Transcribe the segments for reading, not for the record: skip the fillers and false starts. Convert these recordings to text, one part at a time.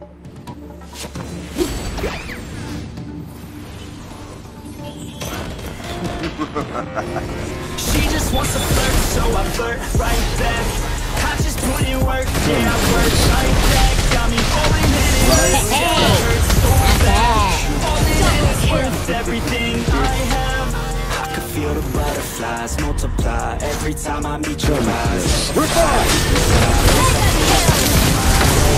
She just wants to flirt, so I flirt right back. I just put in work, yeah, I work right back. Got me falling in it hurts, yeah, it hurts so bad. Falling in it's worth everything I have. I can feel the butterflies multiply every time I meet your eyes. We're fine! I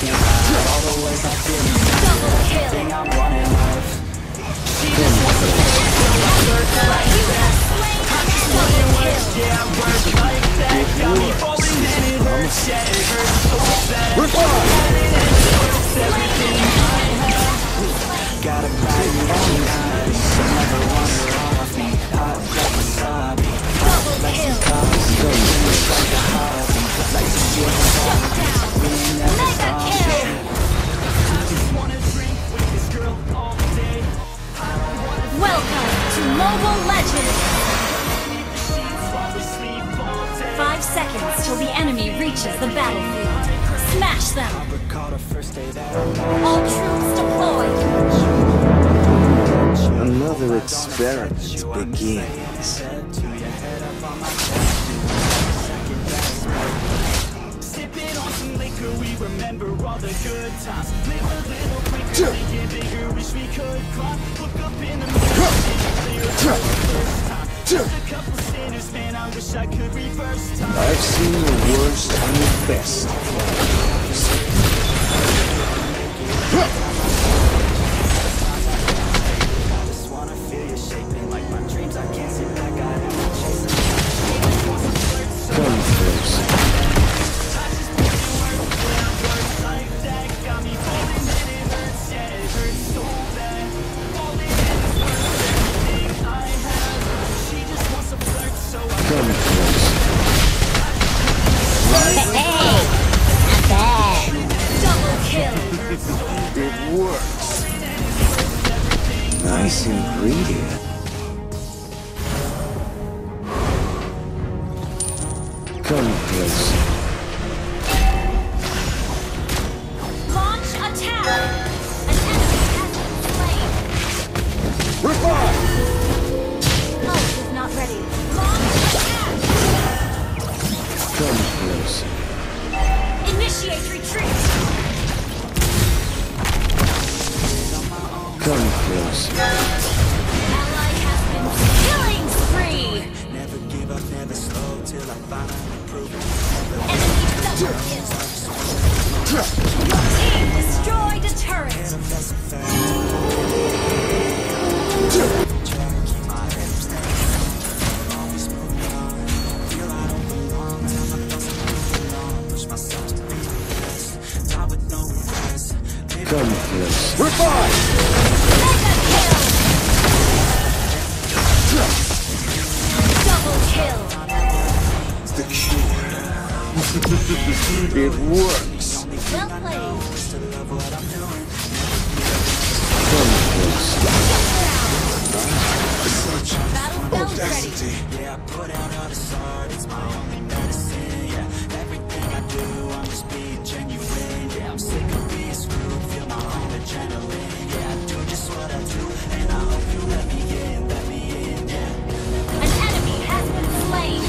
can't hide all the ways I feel. Everything I want in life. She just wants to Mobile Legends! 5 seconds till the enemy reaches the battlefield. Smash them! All troops deployed! Another experiment begins. Sipping on some liquor, we remember all the good times. Live a little quicker, we get bigger, wish we could climb. Look up in the mirror. I've seen the worst and the best. I just wanna feel you shaping like my dreams. I can't sit back, I have to chase it. Come close. I just wanna work like that. Got me falling and it hurts, yeah, it hurts so bad. It works. Nice ingredient. Come close. It works. Well played. Audacity. Yeah, I put out all the art. It's my only medicine. Yeah, everything I do, I'm just being genuine. Yeah, I'm sick of being screwed. Feel my own adrenaline. Yeah, I do just what I do, and I hope you let me in. Let me in. Yeah. An enemy has been slain.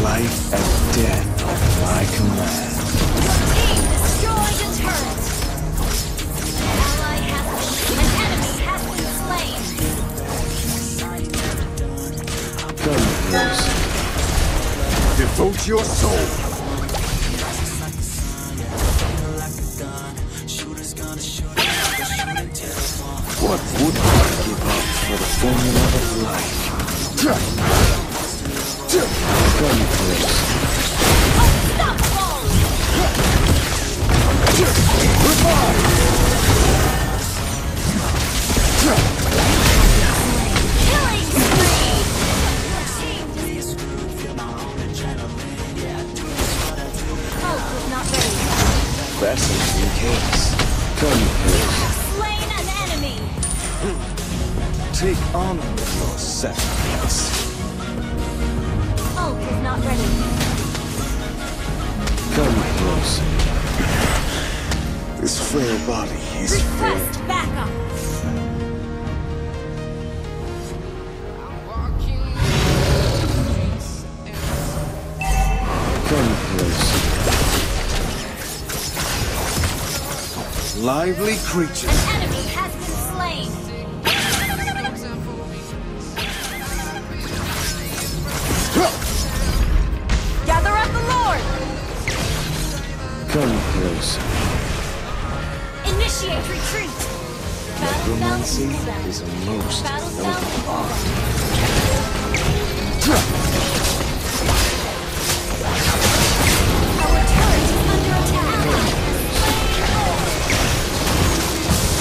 Life and death are at my command. Team, destroy the turret! An ally has been, an enemy has been slain. Come close. Devote your soul. What would I give up for the formula of life? Come close. Unstoppable! Revive! Killing! chaos. Come here. Slain an enemy. Take honor with your sacrifice. Hulk is not ready. Come close. This frail body is request backup. Lively creatures. An enemy has been slain. Gather up the Lord. Come close. Initiate retreat. Necromancy is a most noble art. Our turret is under attack.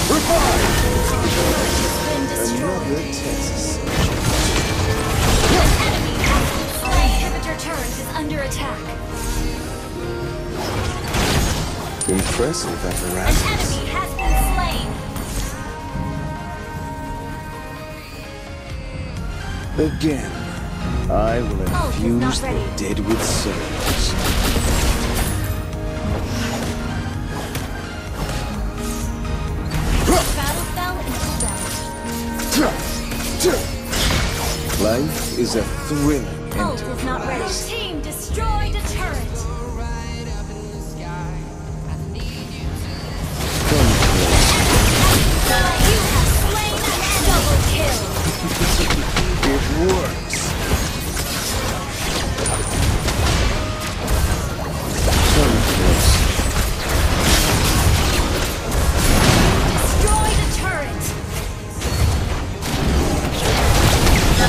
Another test. An enemy has been slain. Inhibitor turret is under attack. Impressive apparatus. An enemy has been slain. Again, I will infuse the dead with souls. Life is a thrilling enterprise. Hope is not ready. Your team destroyed a turret. Come close. You have slain a double kill. It works. Come close. Destroy the turret. Destroy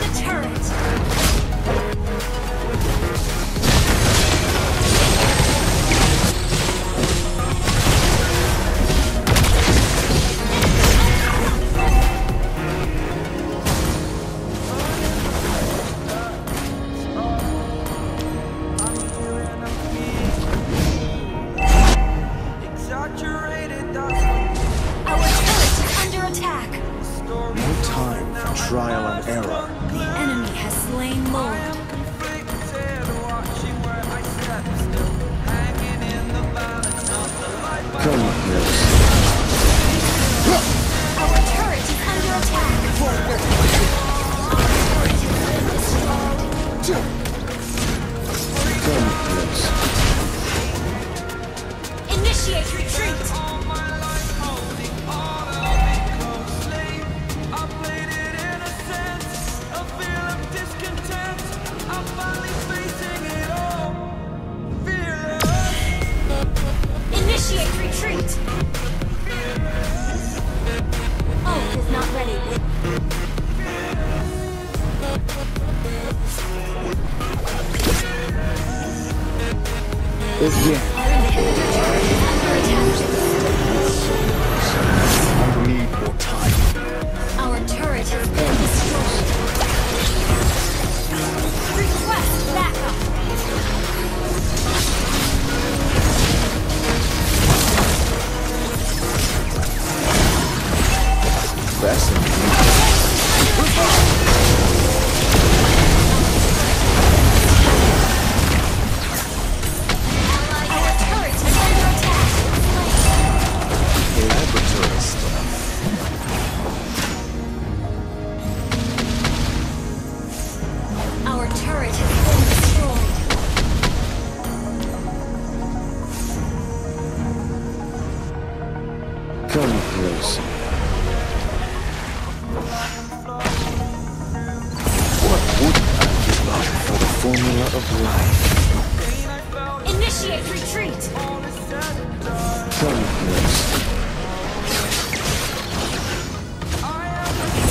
the turret! trial and error. The enemy has slain Lord. Come close. Our turret is under attack. Our turret has been destroyed. Come close. Initiate retreat. Initiate retreat. Ult is not ready. I need more time. Our turret has been destroyed. Request backup.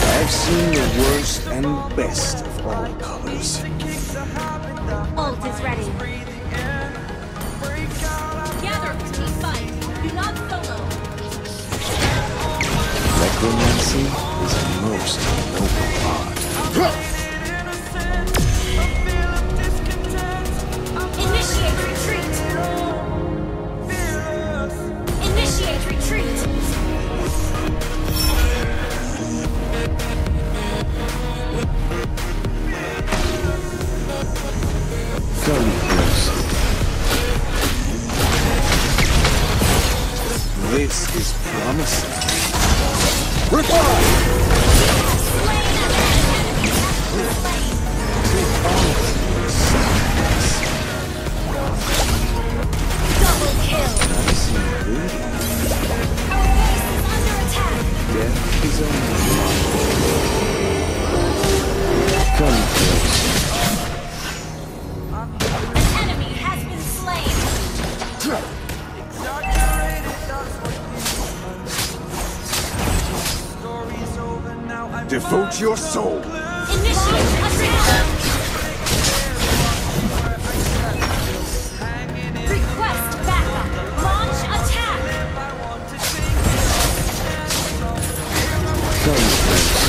I've seen the worst and best of all colors. Ult is ready. Gather to team fight. Do not solo. Necromancy is a most noble art. Initiate retreat. Initiate retreat. This is promising. Double kill. Our base is under attack. Death is on. Come close. An enemy has been slain. Devote your soul. Initiate attack. Request backup. Launch attack. Come.